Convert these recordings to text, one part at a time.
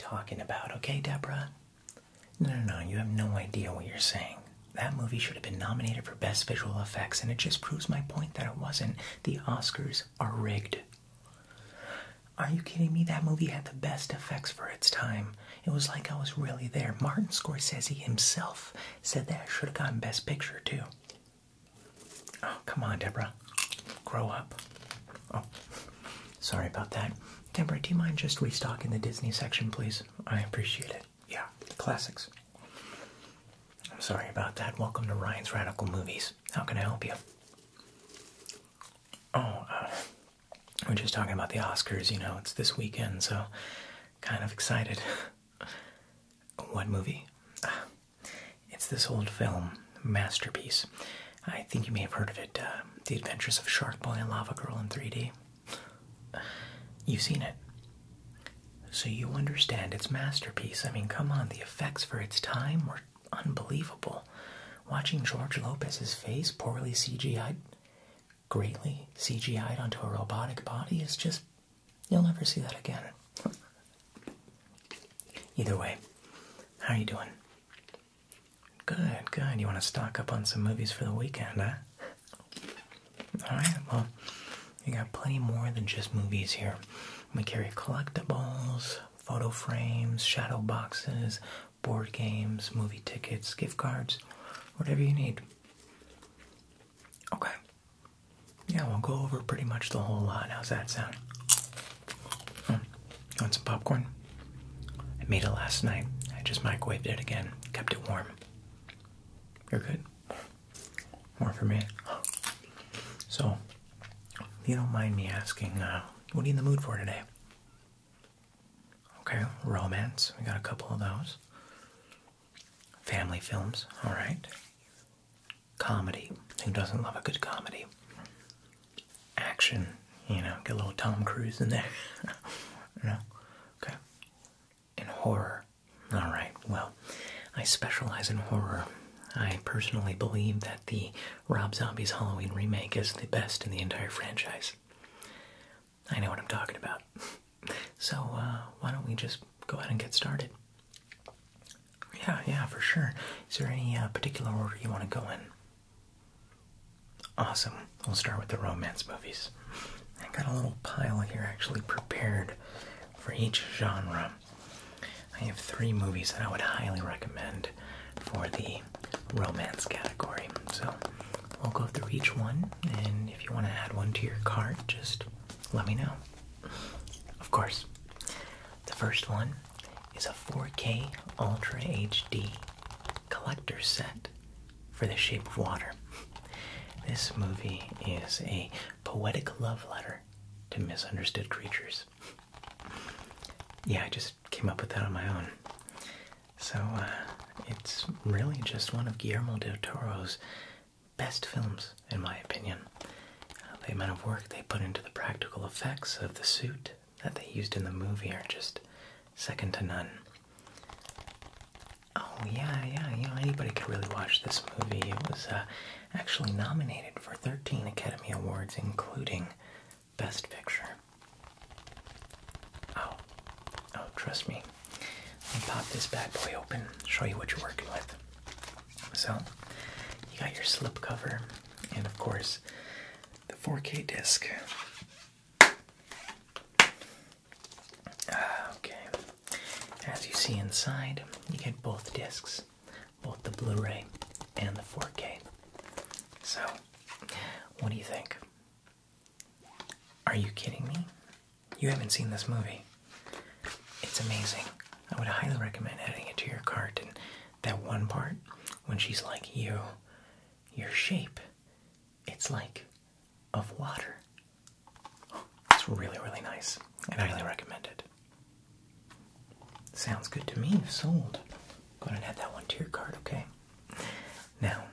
talking about, okay, Deborah? No, you have no idea what you're saying. That movie should have been nominated for Best Visual Effects, and it just proves my point that it wasn't. The Oscars are rigged. Are you kidding me? That movie had the best effects for its time. It was like I was really there. Martin Scorsese himself said that it should have gotten Best Picture, too. Oh, come on, Deborah. Grow up. Oh, sorry about that. Deborah, do you mind just restocking the Disney section, please? I appreciate it. Yeah, classics. I'm sorry about that. Welcome to Ryan's Radical Movies. How can I help you? Oh, we're just talking about the Oscars, you know, it's this weekend, so kind of excited. What movie? It's this old film, masterpiece. I think you may have heard of it, The Adventures of Shark Boy and Lava Girl in 3D. You've seen it. So you understand its masterpiece. I mean, come on, the effects for its time were unbelievable. Watching George Lopez's face poorly CGI'd, greatly CGI'd onto a robotic body is just, you'll never see that again. Either way, how are you doing? Good, good. You want to stock up on some movies for the weekend, huh? Alright, well, we got plenty more than just movies here. We carry collectibles, photo frames, shadow boxes, board games, movie tickets, gift cards, whatever you need. Okay. Yeah, we'll go over pretty much the whole lot. How's that sound? Want some popcorn? I made it last night. I just microwaved it again. Kept it warm. You're good? More for me? So, if you don't mind me asking, what are you in the mood for today? Okay, romance. We got a couple of those. Family films. Alright. Comedy. Who doesn't love a good comedy? Action. You know, get a little Tom Cruise in there. No? Okay. And horror. Alright, well, I specialize in horror. I personally believe that the Rob Zombie's Halloween remake is the best in the entire franchise. I know what I'm talking about. So, why don't we just go ahead and get started? Yeah, for sure. Is there any particular order you want to go in? Awesome. We'll start with the romance movies. I got a little pile here actually prepared for each genre. I have 3 movies that I would highly recommend for the romance category. So we'll go through each one, and if you want to add one to your cart, just let me know. Of course. The first one is a 4K Ultra HD collector set for The Shape of Water. This movie is a poetic love letter to misunderstood creatures. Yeah, I just came up with that on my own. So, it's really just one of Guillermo del Toro's best films, in my opinion. The amount of work they put into the practical effects of the suit that they used in the movie are just second to none. Oh, yeah, you know, anybody could really watch this movie. It was actually nominated for 13 Academy Awards, including Best Picture. Oh, trust me. I'll pop this bad boy open, show you what you're working with. So, you got your slip cover, and of course, the 4K disc. As you see inside, you get both discs, both the Blu-ray and the 4K. So, what do you think? Are you kidding me? You haven't seen this movie. It's amazing. I would highly recommend adding it to your cart. And that one part, when she's like, you, your shape, it's like of water. It's really, really nice. And I highly recommend it. Sounds good to me. Sold. Go ahead and add that one to your cart, okay? Now,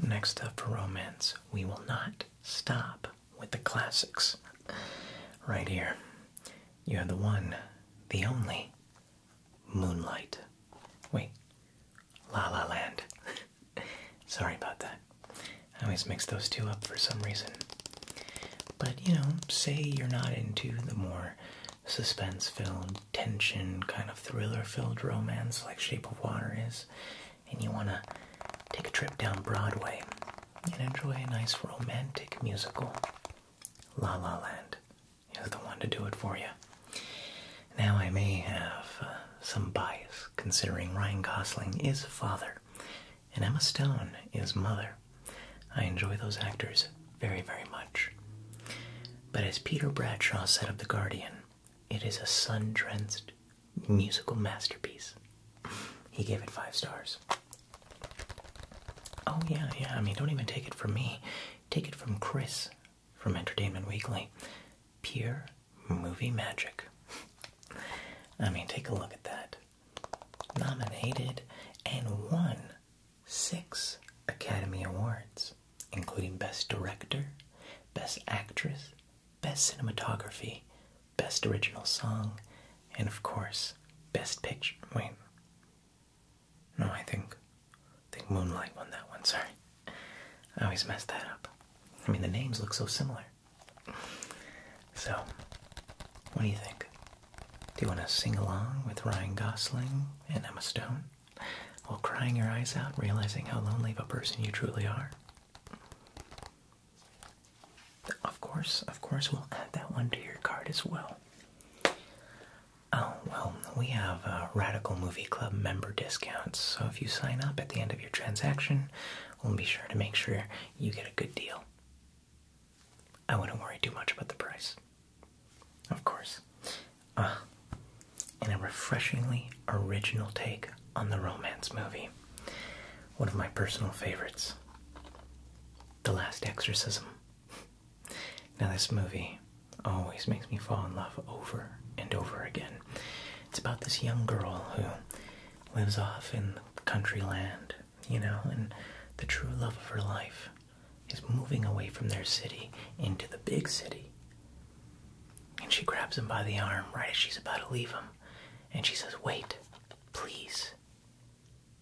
next up for romance, we will not stop with the classics. Right here, you have the one, the only, Moonlight. Wait, La La Land. Sorry about that. I always mix those two up for some reason. But, you know, say you're not into the more suspense-filled, tension, kind of thriller-filled romance like Shape of Water is, and you want to take a trip down Broadway and enjoy a nice romantic musical, La La Land is the one to do it for you. Now, I may have some bias, considering Ryan Gosling is father, and Emma Stone is mother. I enjoy those actors very, very much. But as Peter Bradshaw said of The Guardian, it is a sun-drenched musical masterpiece. He gave it 5 stars. Oh, yeah, I mean, don't even take it from me. Take it from Chris from Entertainment Weekly. Pure movie magic. I mean, take a look at that. Nominated and won 6 Academy Awards, including Best Director, Best Actress, Best Cinematography, Best Original Song, and of course, Best Picture. Wait. No, I think Moonlight won that one, sorry. I always mess that up. I mean, the names look so similar. So, what do you think? Do you want to sing along with Ryan Gosling and Emma Stone while crying your eyes out, realizing how lonely of a person you truly are? Of course, we'll add that one to your card as well. Oh, well, we have Radical Movie Club member discounts, so if you sign up at the end of your transaction, we'll be sure to make sure you get a good deal. I wouldn't worry too much about the price. Of course. And a refreshingly original take on the romance movie. One of my personal favorites. The Last Exorcism. Now, this movie always makes me fall in love over and over again. It's about this young girl who lives off in country land, you know, and the true love of her life is moving away from their city into the big city. And she grabs him by the arm right as she's about to leave him, and she says, "Wait, please,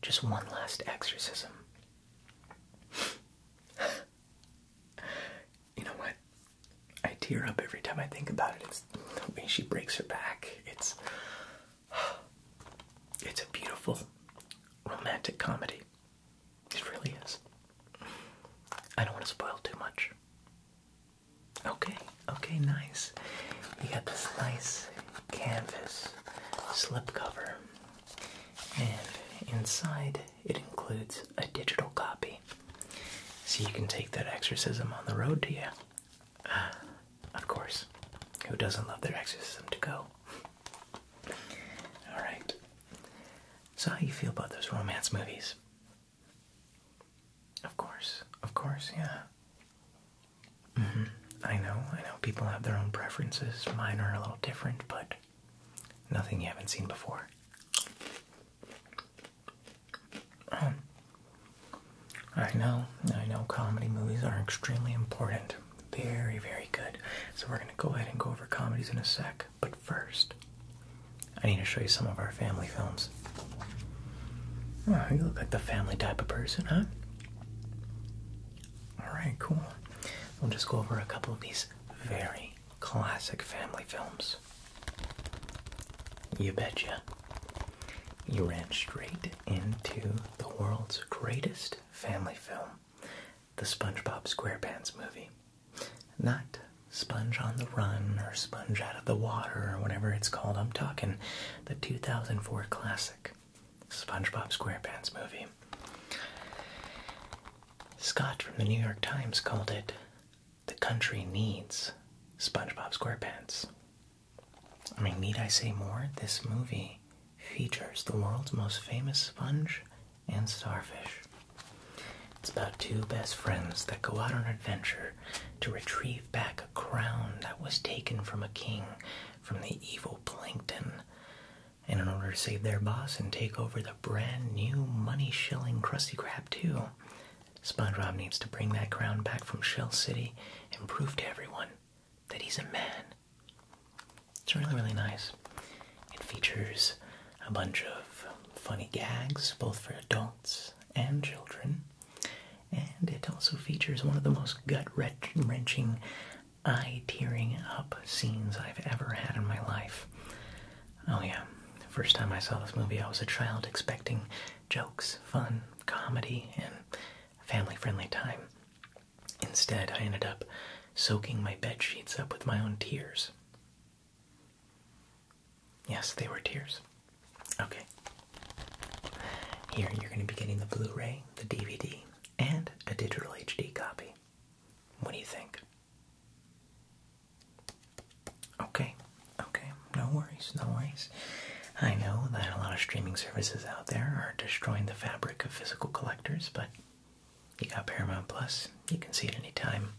just one last exorcism." Tear up every time I think about it. It's the way she breaks her back. It's a beautiful romantic comedy. It really is. I don't want to spoil too much. Okay, nice. You got this nice canvas slipcover, and inside it includes a digital copy, so you can take that exorcism on the road to you. Of course, who doesn't love their exorcism to go? Alright. So how do you feel about those romance movies? Of course, yeah. I know, people have their own preferences. Mine are a little different, but nothing you haven't seen before. I know, comedy movies are extremely important. Very, very good. So we're going to go ahead and go over comedies in a sec. But first, I need to show you some of our family films. Oh, you look like the family type of person, huh? Alright, cool. We'll just go over a couple of these very classic family films. You betcha. You ran straight into the world's greatest family film, the SpongeBob SquarePants movie. Not Sponge on the Run or Sponge Out of the Water or whatever it's called. I'm talking the 2004 classic SpongeBob SquarePants movie. Scott from the New York Times called it, "The country needs SpongeBob SquarePants." I mean, need I say more? This movie features the world's most famous sponge and starfish. It's about 2 best friends that go out on an adventure to retrieve back a crown that was taken from a king from the evil Plankton. And in order to save their boss and take over the brand new money-shilling Krusty Krab too, SpongeBob needs to bring that crown back from Shell City and prove to everyone that he's a man. It's really, really nice. It features a bunch of funny gags, both for adults and children. And it also features one of the most gut-wrenching eye-tearing up scenes I've ever had in my life. Oh yeah, the first time I saw this movie I was a child expecting jokes, fun, comedy, and family-friendly time. Instead, I ended up soaking my bed sheets up with my own tears. Yes, they were tears. Okay. Here, you're going to be getting the Blu-ray, the DVD, and a digital HD copy. What do you think? Okay, okay, no worries, no worries. I know that a lot of streaming services out there are destroying the fabric of physical collectors, but you got Paramount Plus, you can see it anytime.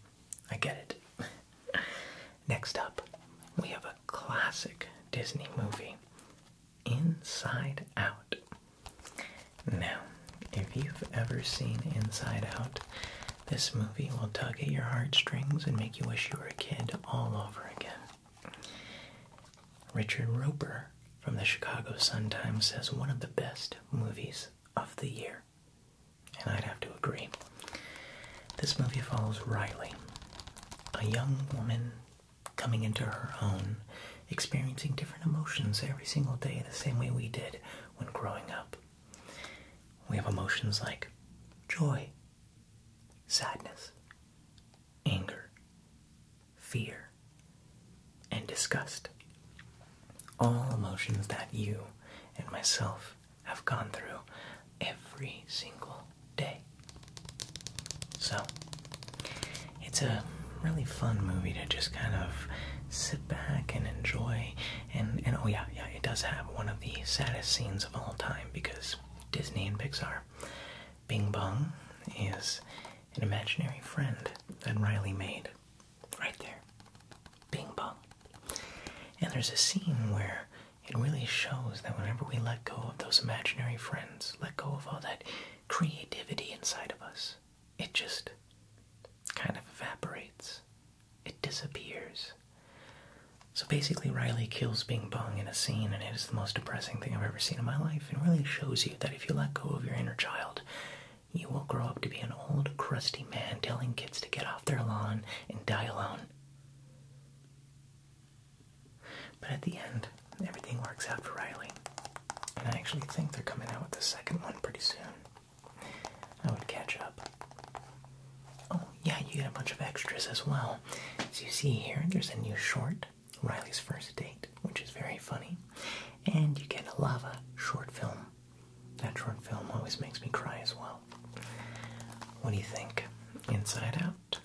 I get it. Next up, we have a classic Disney movie, Inside Out. Now, if you've ever seen Inside Out, this movie will tug at your heartstrings and make you wish you were a kid all over again. Richard Roper from the Chicago Sun-Times says one of the best movies of the year. And I'd have to agree. This movie follows Riley, a young woman coming into her own, experiencing different emotions every single day the same way we did when growing up. We have emotions like joy, sadness, anger, fear, and disgust. All emotions that you and myself have gone through every single day. So, it's a really fun movie to just kind of sit back and enjoy. And oh yeah, yeah, it does have one of the saddest scenes of all time because Disney and Pixar. Bing Bong is an imaginary friend that Riley made. Right there. Bing Bong. And there's a scene where it really shows that whenever we let go of those imaginary friends, let go of all that creativity inside of us, it just kind of evaporates. It disappears. So basically, Riley kills Bing Bong in a scene, and it is the most depressing thing I've ever seen in my life, and really shows you that if you let go of your inner child, you will grow up to be an old, crusty man telling kids to get off their lawn and die alone. But at the end, everything works out for Riley, and I actually think they're coming out with the second one pretty soon. I would catch up. Oh, yeah, you get a bunch of extras as well. As you see here, there's a new short, Riley's First Date, which is very funny, and you get a Lava short film. That short film always makes me cry as well. What do you think? Inside Out?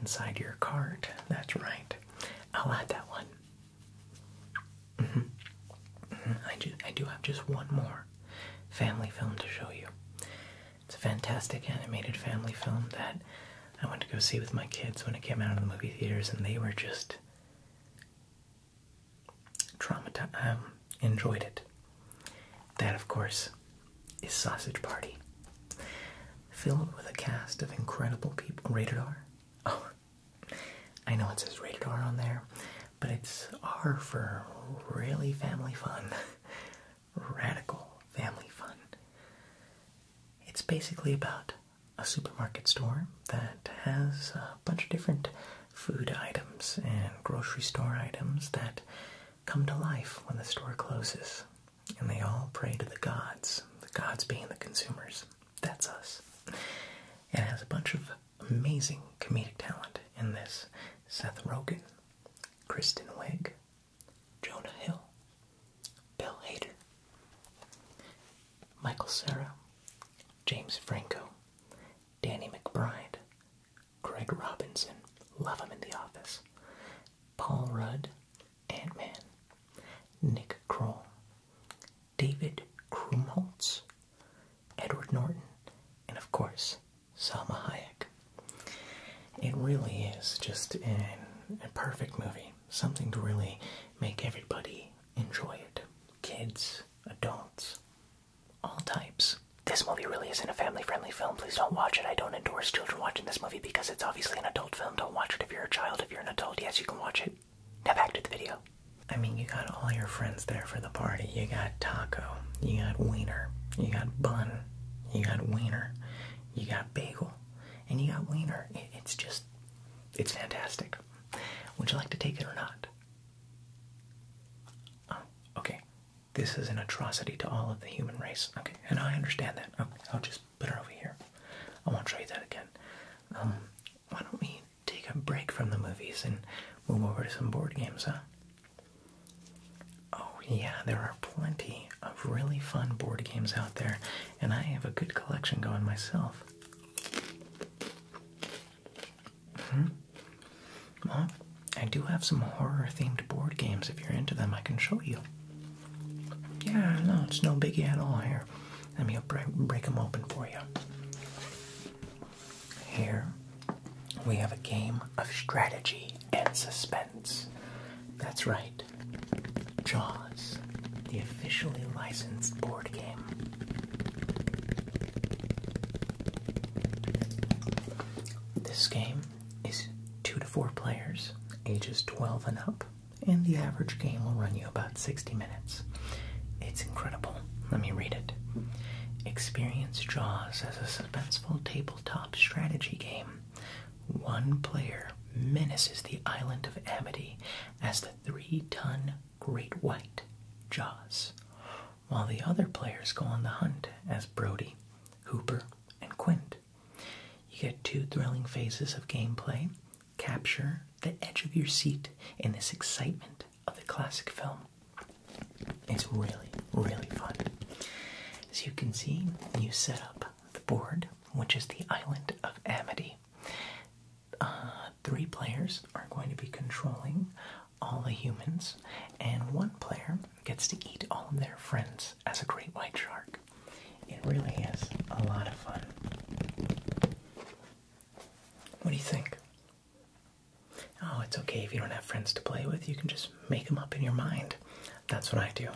Inside Your Card, that's right. I'll add that one. I do have just one more family film to show you. It's a fantastic animated family film that I went to go see with my kids when it came out of the movie theaters, and they were just traumatized. Enjoyed it. That, of course, is Sausage Party. Filled with a cast of incredible people. Rated R? Oh, I know it says rated R on there, but it's R for really family fun. Radical family fun. It's basically about a supermarket store that has a bunch of different food items and grocery store items that come to life when the store closes. And they all pray to the gods being the consumers. That's us. It has a bunch of amazing comedic talent in this. Seth Rogen, Kristen Wiig, Jonah Hill, Bill Hader, Michael Cera, James Franco, Danny McBride, Greg Robinson, love him in The Office, Paul Rudd, Ant-Man, Nick Kroll, David Krumholtz, Edward Norton, and of course, Salma Hayek. It really is just a perfect movie, something to really make everybody enjoy it. Kids, adults, all types. This movie really isn't a family-friendly film. Please don't watch it. I don't endorse children watching this movie because it's obviously an adult film. Don't watch it if you're a child. If you're an adult, yes, you can watch it. Now back to the video. I mean, you got all your friends there for the party. You got Taco. You got Wiener. You got Bun. You got Wiener. You got Bagel. And you got Wiener. It's just, It's fantastic. Would you like to take it or not? Oh, okay. This is an atrocity to all of the human race. Okay, and I understand that. Okay, I'll just put her over here. I won't show you that again. Why don't we take a break from the movies and move over to some board games, huh? Oh yeah, there are plenty of really fun board games out there, and I have a good collection going myself. Well, I do have some horror-themed board games. If you're into them, I can show you. Yeah, no, it's no biggie at all here. Let me break them open for you. Here, we have a game of strategy and suspense. That's right. Jaws, the officially licensed board game. This game is 2 to 4 players, ages 12 and up, and the average game will run you about 60 minutes. It's incredible. Let me read it. Experience Jaws as a suspenseful tabletop strategy game. One player menaces the island of Amity as the 3-ton great white, Jaws, while the other players go on the hunt as Brody, Hooper, and Quint. You get 2 thrilling phases of gameplay. Capture the edge of your seat in this excitement of the classic film. It's really, really fun. As you can see, you set up the board, which is the island of Amity. 3 players are going to be controlling all the humans, and 1 player gets to eat all of their friends as a great white shark. It really is a lot of fun. What do you think? Oh, it's okay if you don't have friends to play with. You can just make them up in your mind. That's what I do.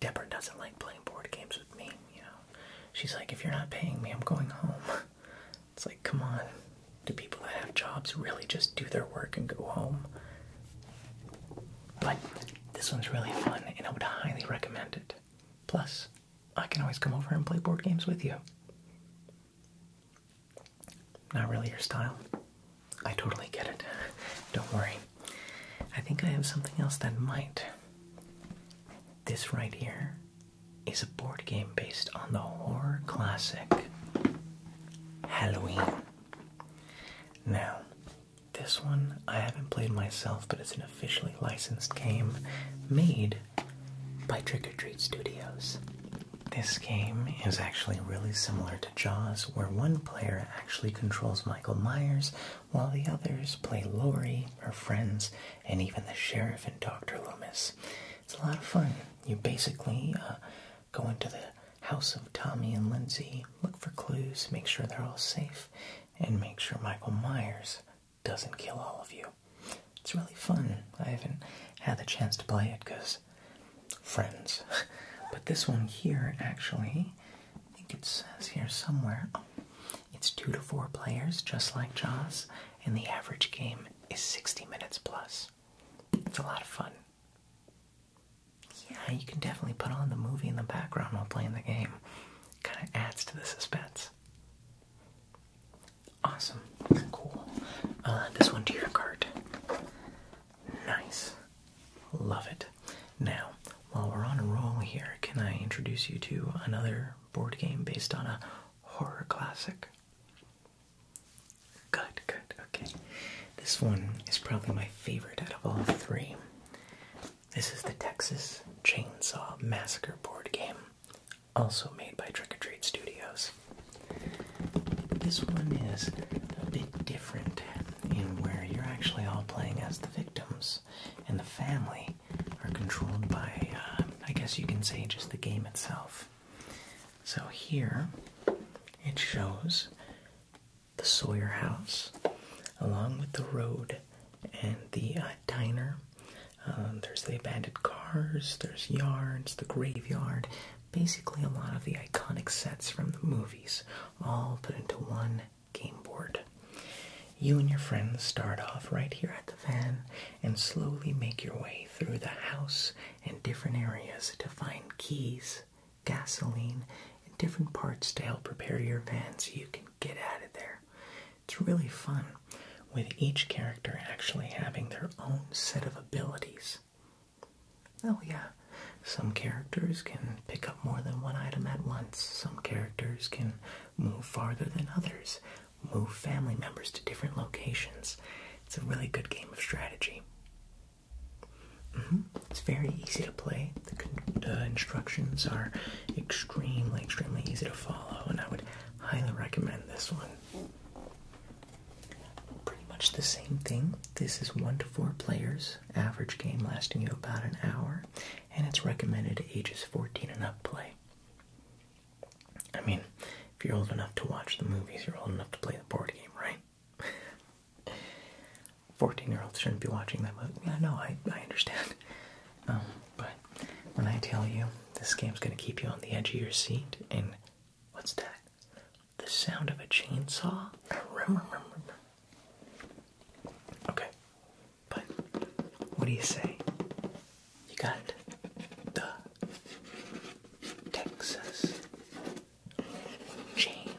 Deborah doesn't like playing board games with me, you know. She's like, if you're not paying me, I'm going home. It's like, come on. Do people that have jobs really just do their work and go home? But this one's really fun, and I would highly recommend it. Plus, I can always come over and play board games with you. Not really your style. I totally get it. Don't worry. I think I have something else that might. This right here is a board game based on the horror classic Halloween. Now, this one I haven't played myself, but it's an officially licensed game made by Trick or Treat Studios. This game is actually really similar to Jaws, where 1 player actually controls Michael Myers, while the others play Lori, her friends, and even the sheriff and Dr. Loomis. It's a lot of fun. You basically go into the house of Tommy and Lindsay, look for clues, make sure they're all safe, and make sure Michael Myers doesn't kill all of you. It's really fun. I haven't had the chance to play it because friends. But this one here, actually, I think it says here somewhere, oh, it's 2 to 4 players, just like Jaws, and the average game is 60 minutes plus. It's a lot of fun. Yeah, you can definitely put on the movie in the background while playing the game. Kind of adds to the suspense. Awesome. Cool. This one to your cart. Nice. Love it. Now, while we're on a roll here, can I introduce you to another board game based on a horror classic? Good, good, okay. This one is probably my favorite out of all 3. This is the Texas Chainsaw Massacre board game, also made by Trick or Treat Studios. This one is a bit different in where you're actually all playing as the victims, and the family are controlled by, I guess you can say, just the game itself. So here, it shows the Sawyer house, along with the road and the diner. There's the abandoned cars, there's yards, the graveyard, basically a lot of the iconic sets from the movies, all put into one game board. You and your friends start off right here at the van and slowly make your way through the house and different areas to find keys, gasoline, and different parts to help prepare your van so you can get out of there. It's really fun. with each character actually having their own set of abilities. Oh yeah, some characters can pick up more than one item at once, some characters can move farther than others, move family members to different locations. It's a really good game of strategy. It's very easy to play. The instructions are extremely easy to follow, and I would highly recommend this one. Pretty much the same thing. This is 1 to 4 players, average game lasting you about an hour, and it's recommended ages 14 and up play. I mean, if you're old enough to watch the movies, you're old enough to play the board game, right? 14-year-olds shouldn't be watching that movie. Yeah, no, I understand. But when I tell you, this game's going to keep you on the edge of your seat, and what's that? The sound of a chainsaw? Okay, but what do you say? You got the Texas Chainsaw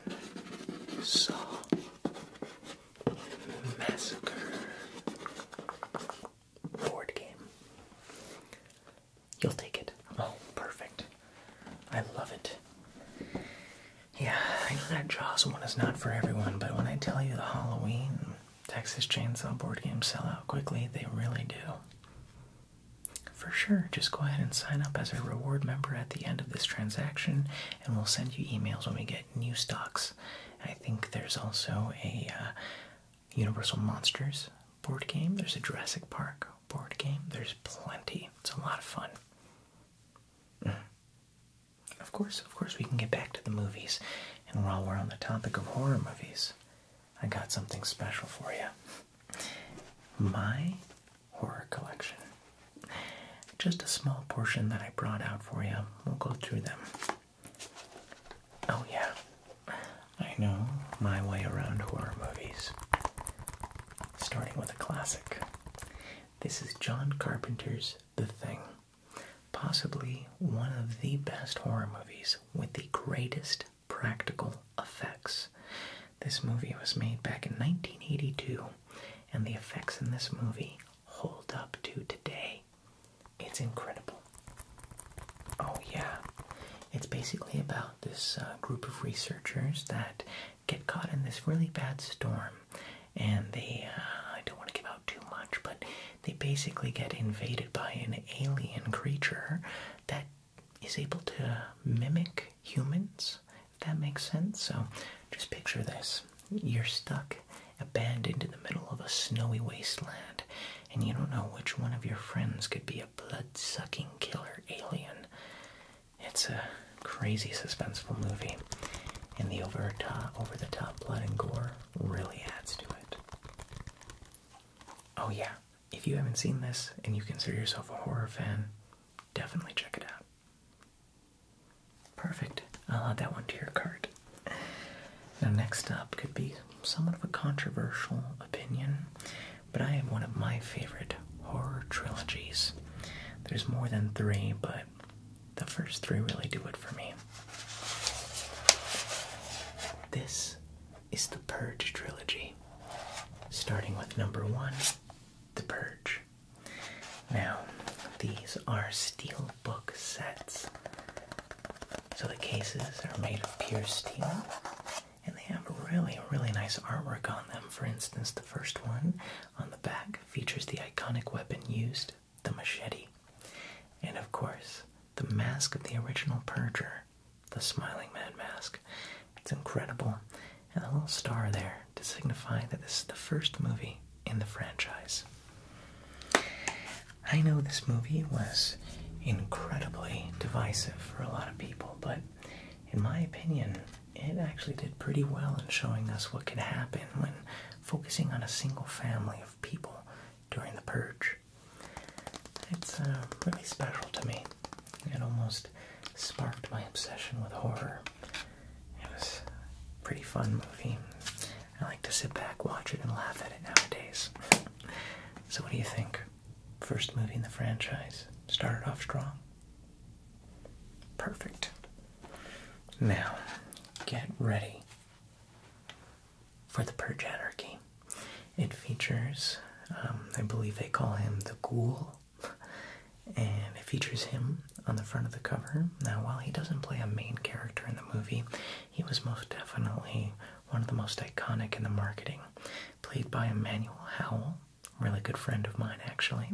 Massacre board game. You'll take it. Oh, perfect. I love it. Yeah, I know that Jaws one is not for everyone, but when I tell you the Halloween Texas Chainsaw board games sell out quickly, they really do. For sure, just go ahead and sign up as a reward member at the end of this transaction, and we'll send you emails when we get new stocks. I think there's also a Universal Monsters board game, there's a Jurassic Park board game, there's plenty. It's a lot of fun. Of course, we can get back to the movies, and while we're on the topic of horror movies, I got something special for you. My horror collection. Just a small portion that I brought out for you. We'll go through them. Oh yeah, I know my way around horror movies. Starting with a classic. This is John Carpenter's The Thing. Possibly one of the best horror movies with the greatest practical effects. This movie was made back in 1982, and the effects in this movie hold up to today. It's incredible. Oh yeah. It's basically about this group of researchers that get caught in this really bad storm, and they, I don't want to give out too much, but they basically get invaded by an alien creature that is able to mimic humans, if that makes sense. So just picture this. You're stuck, abandoned in the middle of a snowy wasteland, and you don't know which one of your friends could be a blood-sucking killer alien. It's a crazy suspenseful movie, and the over-the-top blood and gore really adds to it. Oh yeah. If you haven't seen this, and you consider yourself a horror fan, definitely check it out. Perfect. I'll add that one to your cart. Now next up could be somewhat of a controversial opinion, but I have one of my favorite horror trilogies. There's more than 3, but the first 3 really do it for me. This is the Purge trilogy, starting with number 1. The Purge. Now, these are steel book sets. So the cases are made of pure steel, and they have a really nice artwork on them. For instance, the first one on the back features the iconic weapon used, the machete. And of course, the mask of the original Purger, the Smiling Man mask. It's incredible. And a little star there to signify that this is the first movie in the franchise. I know this movie was incredibly divisive for a lot of people, but in my opinion, it actually did pretty well in showing us what could happen when focusing on a single family of people during the Purge. It's really special to me. It almost sparked my obsession with horror. It was a pretty fun movie. I like to sit back, watch it, and laugh at it nowadays. So what do you think? First movie in the franchise. Started off strong. Perfect. Now, get ready for the Purge Anarchy. It features, I believe they call him the Ghoul, and it features him on the front of the cover. Now, while he doesn't play a main character in the movie, he was most definitely one of the most iconic in the marketing, played by Emmanuel Howell, really good friend of mine, actually.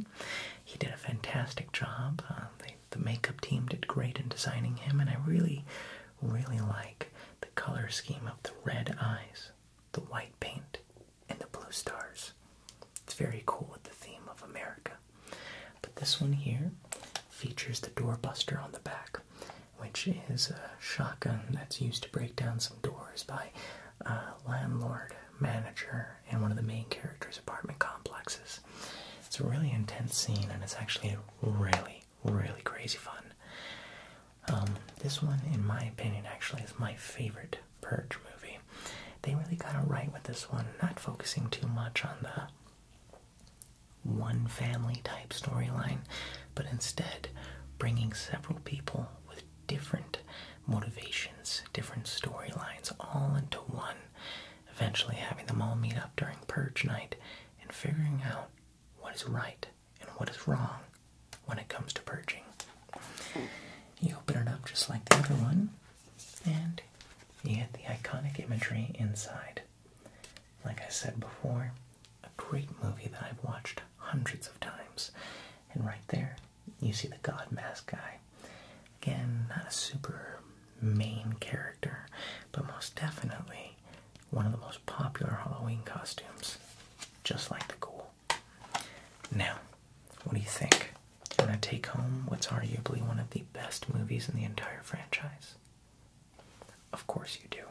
He did a fantastic job. The makeup team did great in designing him, and I really, really like the color scheme of the red eyes, the white paint, and the blue stars. It's very cool with the theme of America. But this one here features the doorbuster on the back, which is a shotgun that's used to break down some doors by landlord, manager, and one of the main characters' apartment complexes. It's a really intense scene, and it's actually really, really crazy fun. This one, in my opinion, actually is my favorite Purge movie. They really got it right with this one, not focusing too much on the one family type storyline, but instead bringing several people with different motivations, different storylines, all into one, eventually having them all meet up during Purge night and figuring out what is right and what is wrong when it comes to purging. You open it up just like the other one, and you get the iconic imagery inside. Like I said before, a great movie that I've watched hundreds of times. And right there, you see the God Mask guy. Again, not a super main character, but most definitely one of the most popular Halloween costumes, just like the Ghoul. Now, what do you think? I'm gonna take home what's arguably one of the best movies in the entire franchise. Of course you do.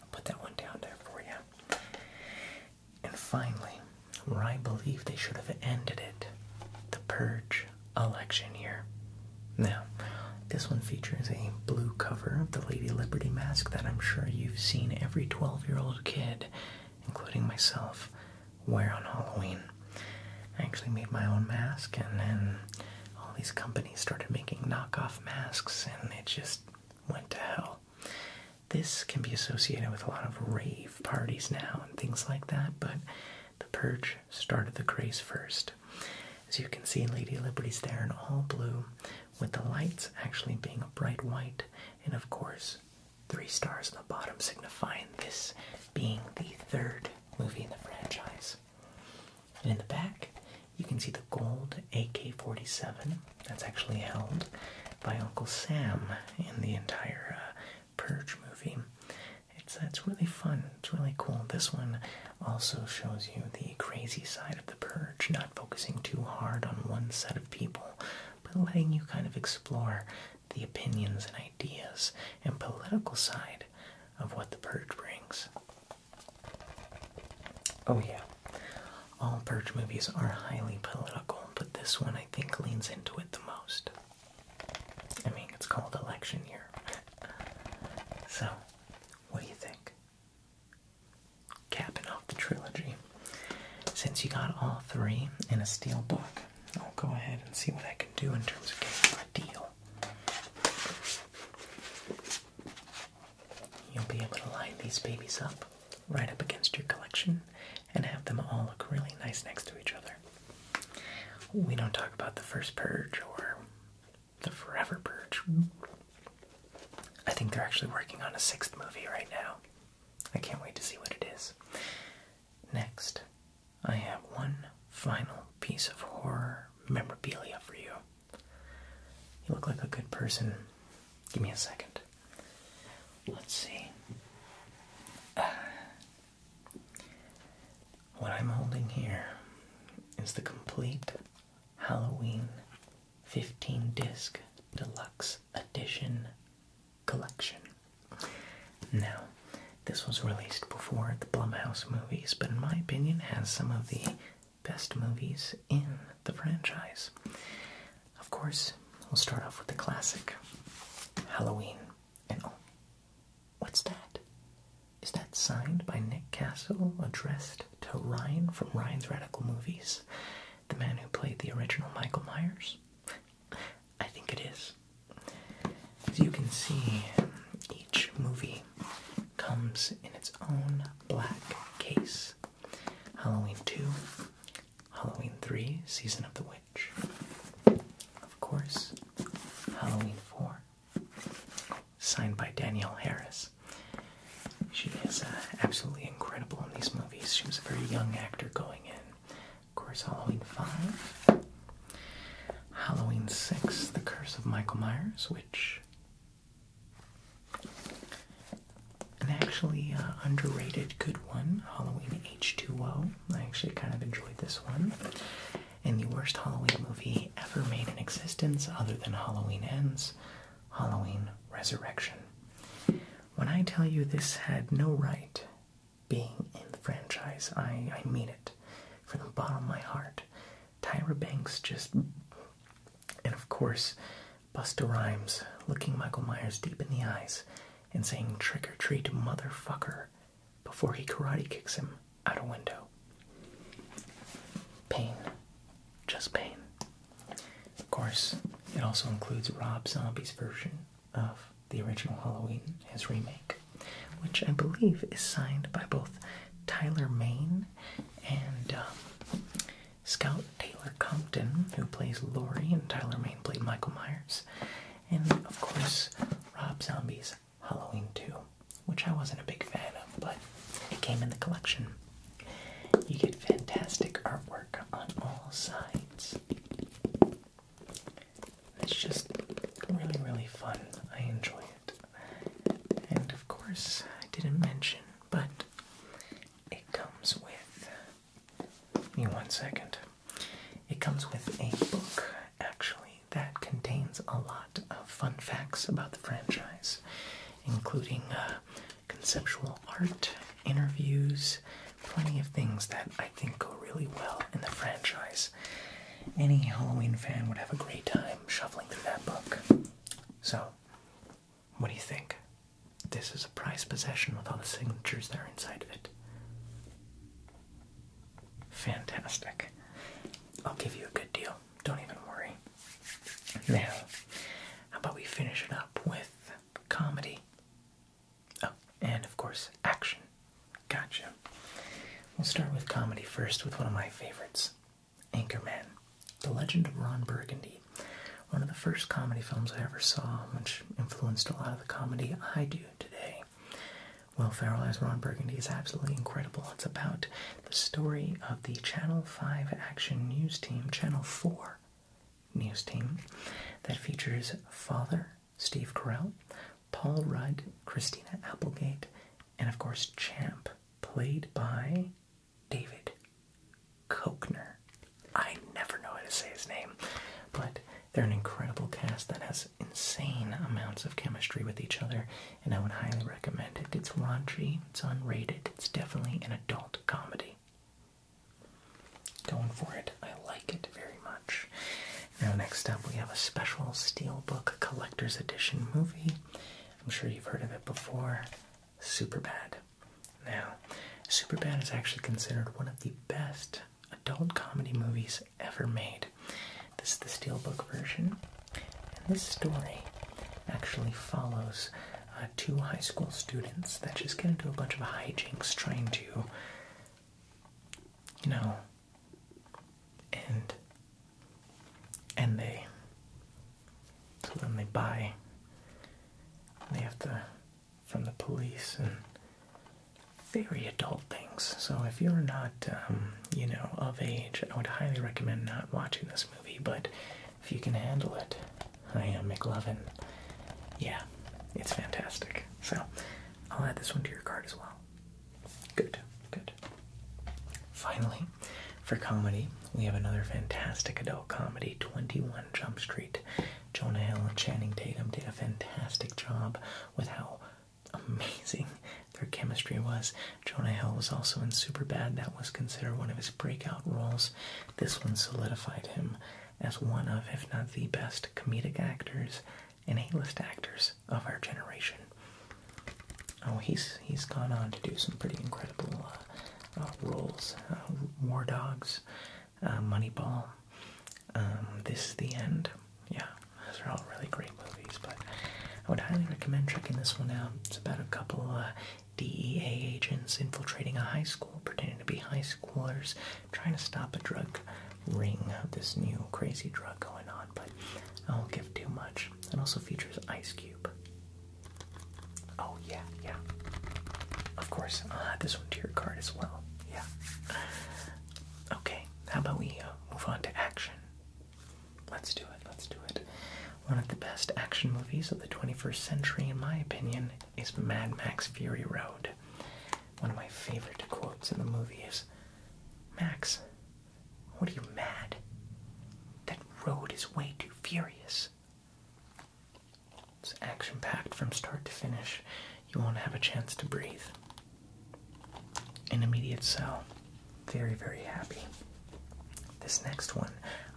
I'll put that one down there for you. And finally, where I believe they should have ended it, the Purge election year. Now, this one features a blue cover of the Lady Liberty mask that I'm sure you've seen every 12-year-old kid, including myself, wear on Halloween. I actually made my own mask, and then all these companies started making knockoff masks, and it just went to hell. This can be associated with a lot of rave parties now and things like that, but the Purge started the craze first. As you can see, Lady Liberty's there in all blue, with the lights actually being a bright white, and of course, 3 stars on the bottom signifying this being the 3rd movie in the franchise. And in the back, you can see the gold AK-47 that's actually held by Uncle Sam in the entire Purge movie. It's really fun. It's really cool. This one also shows you the crazy side of the Purge, not focusing too hard on one set of people, but letting you kind of explore the opinions and ideas and political side of what the Purge brings. Oh yeah. All Purge movies are highly political, but this one I think leans into it the most. I mean, it's called election year. So, what do you think? Capping off the trilogy. Since you got all 3 in a steel book, I'll go ahead and see what I can do in terms of getting a deal. You'll be able to line these babies up, right up against your collection, and have them all look really nice next to each other. We don't talk about the first Purge or the Forever Purge. I think they're actually working on a 6th movie right now. I can't wait to see what it is. Next, I have one final piece of horror memorabilia for you. You look like a good person. Give me a second. Let's see. What I'm holding here is the complete Halloween 15-disc deluxe edition collection. Now, this was released before the Blumhouse movies, but in my opinion has some of the best movies in the franchise. Of course, we'll start off with the classic, Halloween. And oh, what's that? Is that signed by Nick Castle, addressed to Ryan from Ryan's Radical Movies, the man who played the original Michael Myers? I think it is. As you can see, each movie comes in its own black case. signed by Danielle Harris. She is absolutely incredible in these movies. She was a very young actor going in. Of course, Halloween 5. Halloween 6, The Curse of Michael Myers, which... an actually underrated good one, Halloween H2O. I actually kind of enjoyed this one. And the worst Halloween movie ever made in existence, other than Halloween Ends, Halloween Resurrection. When I tell you this had no right being in the franchise, I mean it from the bottom of my heart. Tyra Banks just... and of course, Busta Rhymes looking Michael Myers deep in the eyes and saying trick or treat motherfucker before he karate kicks him out a window. Pain. Just pain. Of course, it also includes Rob Zombie's version of the original Halloween, his remake, which I believe is signed by both Tyler Mayne and Scout Taylor Compton, who plays Lori, and Tyler Mayne played Michael Myers, and of course, Rob Zombie's Halloween 2, which I wasn't a big fan of, but it came in the collection. You get fantastic artwork on all sides. It's just really, really fun. I enjoy it. And of course, I didn't mention, but it comes with... give me one second. It comes with a book, actually, that contains a lot of fun facts about the franchise, including conceptual art, interviews, plenty of things that I think go really well in the franchise. Any Halloween fan would have a great time shuffling through that book. So, what do you think? This is a prized possession with all the signatures that are inside of it. Fantastic. I'll give you a good deal. Don't even worry. Now, how about we finish it up with comedy? Oh, and of course, action. Gotcha. We'll start with comedy first with one of my favorites, Anchorman, The Legend of Ron Burgundy. One of the first comedy films I ever saw, which influenced a lot of the comedy I do today. Will Ferrell as Ron Burgundy is absolutely incredible. It's about the story of the Channel 5 action news team, Channel 4 news team, that features father, Steve Carell, Paul Rudd, Christina Applegate, and of course Champ, played by David Koechner. I never know how to say his name, but they're an incredible cast that has insane amounts of chemistry with each other, and I would highly recommend it. It's raunchy, it's unrated, it's definitely an adult comedy. Going for it. I like it very much. Now next up we have a special Steelbook Collector's Edition movie. I'm sure you've heard of it before. Superbad. Now, Superbad is actually considered one of the best adult comedy movies ever made. This is the Steelbook version, and this story actually follows two high school students that just get into a bunch of hijinks trying to, you know, they have to, from the police, and very adult things. So if you're not, you know, of age, I would highly recommend not watching this movie, but if you can handle it, I am McLovin. Yeah, it's fantastic. So, I'll add this one to your card as well. Good, good. Finally, for comedy, we have another fantastic adult comedy, 21 Jump Street. Jonah Hill and Channing Tatum did a fantastic job with how amazing their chemistry was. Jonah Hill was also in Superbad. That was considered one of his breakout roles. This one solidified him as one of, if not the best, comedic actors and A-list actors of our generation. Oh, he's gone on to do some pretty incredible roles. War Dogs, Moneyball, This Is the End. Yeah, those are all really great movies, but I would highly recommend checking this one out. It's about a couple DEA agents infiltrating a high school, pretending to be high schoolers, trying to stop a drug ring of this new crazy drug going on, but I won't give too much. It also features Ice Cube. One of the best action movies of the 21st century, in my opinion, is Mad Max Fury Road. One of my favorite quotes in the movie is, "Max, what are you mad? That road is way too furious." It's action-packed from start to finish. You won't have a chance to breathe. An immediate sell. Very, very happy. This next one,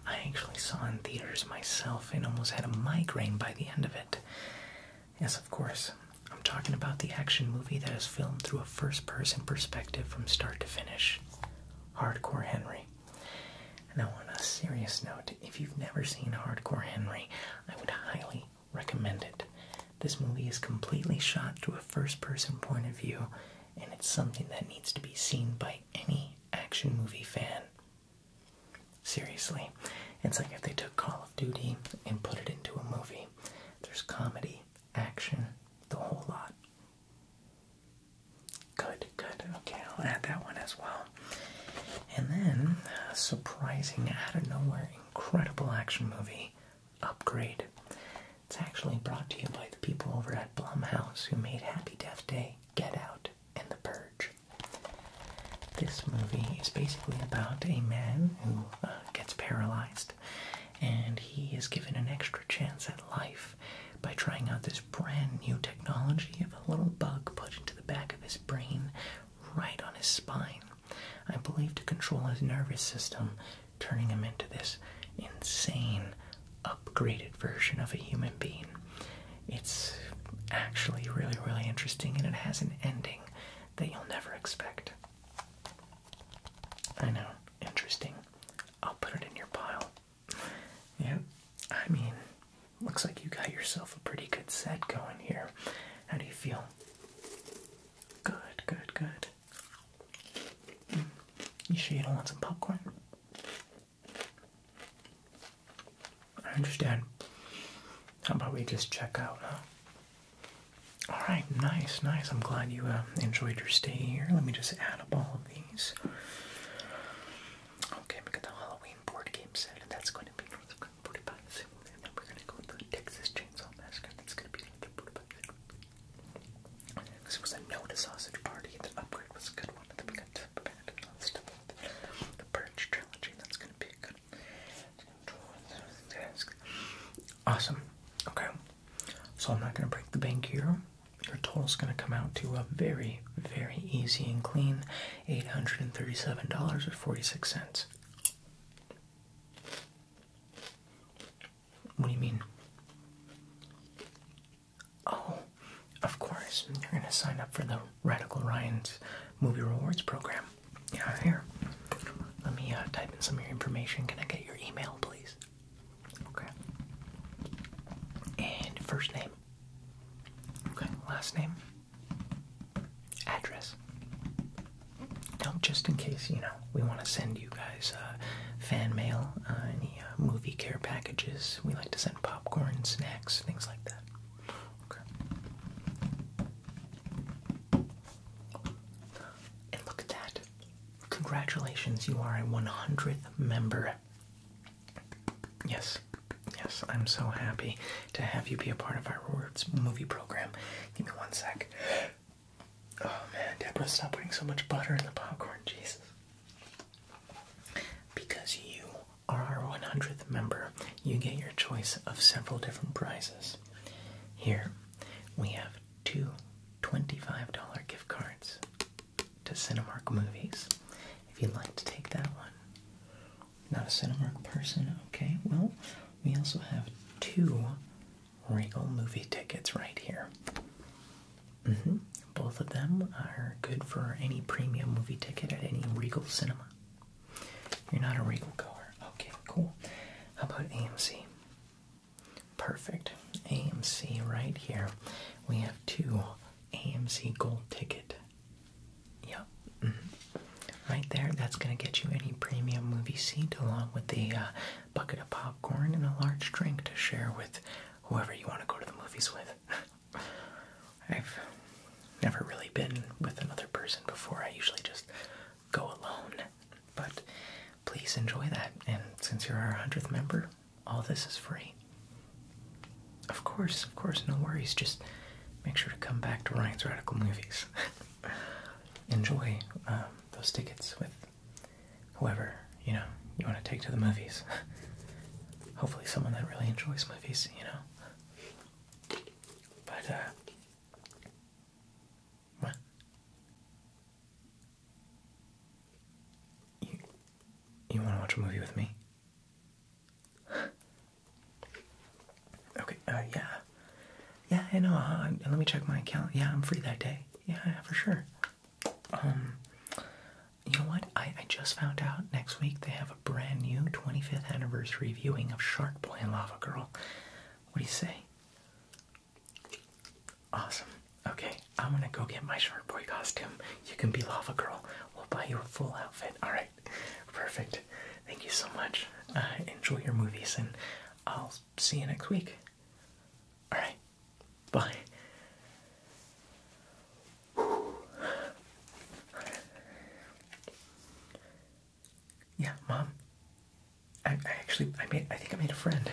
I actually saw in theaters myself and almost had a migraine by the end of it. Yes, of course, I'm talking about the action movie that is filmed through a first-person perspective from start to finish. Hardcore Henry. Now, on a serious note, if you've never seen Hardcore Henry, I would highly recommend it. This movie is completely shot through a first-person point of view, and it's something that needs to be seen by any action movie fan. Seriously, it's like if they took Call of Duty and put it into a movie. There's comedy, action, the whole lot. Good, good. Okay, I'll add that one as well. And then, surprising, out of nowhere, incredible action movie, Upgrade. It's actually brought to you by the people over at Blumhouse who made Happy Death Day, Get Out, and The Purge. This movie is basically about a man who gets paralyzed, and he is given an extra chance at life by trying out this brand new technology of a little bug put into the back of his brain, right on his spine, I believe to control his nervous system, turning him into this insane, upgraded version of a human being. It's actually really, really interesting, and it has an ending that you'll never expect. I know, interesting. I'll put it in your pile. Yep, I mean, looks like you got yourself a pretty good set going here. How do you feel? Good, good, good. You sure you don't want some popcorn? I understand. How about we just check out, huh? Alright, nice, nice. I'm glad you enjoyed your stay here. Let me just add up all of these. Okay, we got the Halloween board game set, and that's going to be $45. And then we're going to go with the Texas Chainsaw Massacre. That's going to be another $45. This was a no to Sausage Party. The Upgrade was a good one. And then we got the Purge Trilogy. That's going to be a good one. Awesome. Okay. So I'm not going to break the bank here. Your total's going to come out to a very, very easy and clean $837.46. What do you mean? Oh, of course. You're going to sign up for the Radical Ryan's Movie Rewards Program. Yeah, here. Let me type in some of your information. Can I get your email, please? Okay. And first name. Okay, last name. Address. Now, just in case, you know, we want to send you guys fan mail, any movie care packages. We like to send popcorn, snacks, things like that. Okay. And look at that. Congratulations, you are a 100th member. Yes. Yes, I'm so happy to have you be a part of our rewards movie program. Give me one sec. Oh man, Deborah, stop putting so much butter in the popcorn, Jesus. Because you are our 100th member, you get your choice of several different prizes. Here, we have two $25 gift cards to Cinemark Movies. If you'd like to take that one. Not a Cinemark person, okay, well, we also have two Regal movie tickets right here. Both of them are good for any premium movie ticket at any Regal cinema. You're not a Regal goer. Okay, cool. How about AMC? Perfect. AMC right here. We have two AMC Gold ticket. Yep. Right there, that's going to get you any premium movie seat along with the bucket of popcorn and a large drink to share with whoever you want to go to the movies with. I've never really been with another person before. I usually just go alone. But please enjoy that. And since you're our 100th member, all this is free. of course, no worries. Just make sure to come back to Ryan's Radical Movies. Enjoy those tickets with whoever, you know, you want to take to the movies. Hopefully someone that really enjoys movies, you know. But, what? You want to watch a movie with me? Okay, yeah. Yeah, I know, let me check my calendar. Yeah, I'm free that day. Yeah, for sure. You know what? I just found out next week they have a brand new 25th anniversary viewing of Shark Boy and Lava Girl. What do you say? Awesome. Okay, I'm gonna go get my Shark Boy costume. You can be Lava Girl. We'll buy you a full outfit. Alright, perfect. Thank you so much. Enjoy your movies, and I'll see you next week. Alright, bye. Yeah, Mom. I think I made a friend.